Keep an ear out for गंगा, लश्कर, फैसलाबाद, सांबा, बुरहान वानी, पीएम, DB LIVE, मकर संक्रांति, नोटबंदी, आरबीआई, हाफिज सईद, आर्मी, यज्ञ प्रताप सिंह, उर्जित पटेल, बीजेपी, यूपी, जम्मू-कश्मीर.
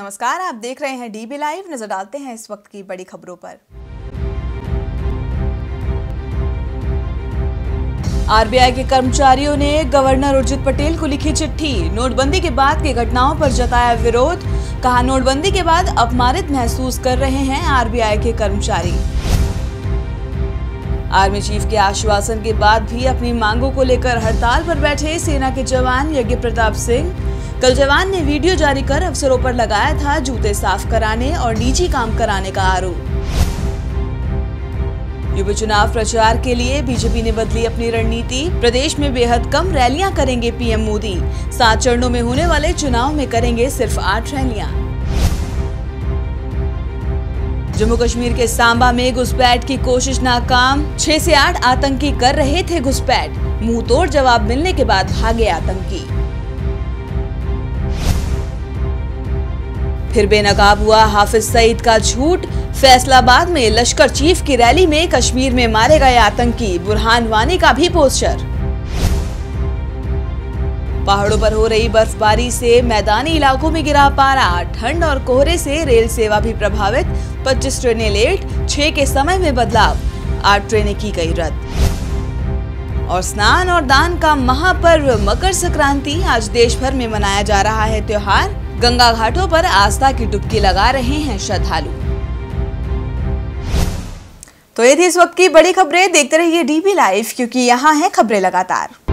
नमस्कार, आप देख रहे हैं डीबी लाइव। नजर डालते हैं इस वक्त की बड़ी खबरों पर। आरबीआई के कर्मचारियों ने गवर्नर उर्जित पटेल को लिखी चिट्ठी। नोटबंदी के बाद की घटनाओं पर जताया विरोध। कहा, नोटबंदी के बाद अपमानित महसूस कर रहे हैं आरबीआई के कर्मचारी। आर्मी चीफ के आश्वासन के बाद भी अपनी मांगों को लेकर हड़ताल पर बैठे सेना के जवान यज्ञ प्रताप सिंह। कल जवान ने वीडियो जारी कर अफसरों पर लगाया था जूते साफ कराने और निजी काम कराने का आरोप। यूपी चुनाव प्रचार के लिए बीजेपी ने बदली अपनी रणनीति। प्रदेश में बेहद कम रैलियां करेंगे पीएम मोदी। 7 चरणों में होने वाले चुनाव में करेंगे सिर्फ 8 रैलियां। जम्मू कश्मीर के सांबा में घुसपैठ की कोशिश नाकाम। 6 से 8 आतंकी कर रहे थे घुसपैठ। मुंह तोड़ जवाब मिलने के बाद भागे आतंकी। फिर बेनकाब हुआ हाफिज सईद का झूठ। फैसलाबाद में लश्कर चीफ की रैली में कश्मीर में मारे गए आतंकी। बुरहान वानी का भी पोस्टर। पहाड़ों पर हो रही बर्फबारी से मैदानी इलाकों में गिरा पारा। ठंड और कोहरे से रेल सेवा भी प्रभावित। 25 ट्रेनें लेट। 6 के समय में बदलाव। 8 ट्रेनें की गई रद्द। और स्नान और दान का महापर्व मकर संक्रांति आज देश भर में मनाया जा रहा है त्योहार। गंगा घाटों पर आस्था की डुबकी लगा रहे हैं श्रद्धालु। तो ये थी इस वक्त की बड़ी खबरें। देखते रहिए डीबी लाइव, क्योंकि यहाँ है खबरें लगातार।